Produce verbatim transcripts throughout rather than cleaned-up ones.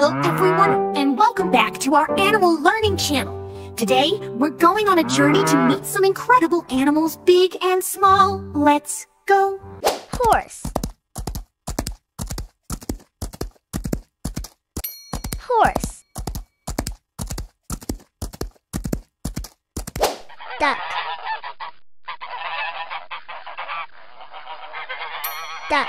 Hello everyone, and welcome back to our Animal Learning Channel. Today, we're going on a journey to meet some incredible animals, big and small. Let's go. Horse. Horse. Duck. Duck.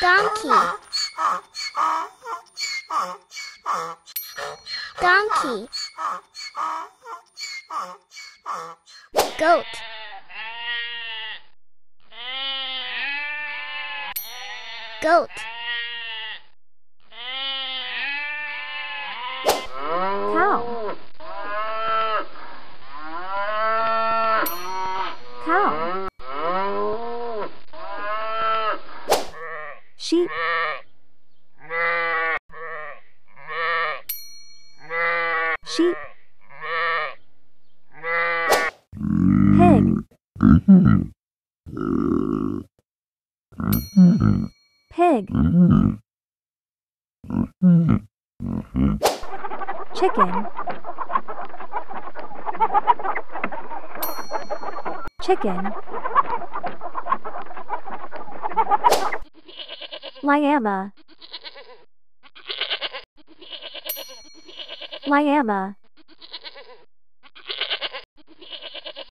Donkey. Donkey. Goat. Goat. Cow. Cow. Sheep. Sheep. Pig. Pig. Chicken. Chicken. Llama. Llama.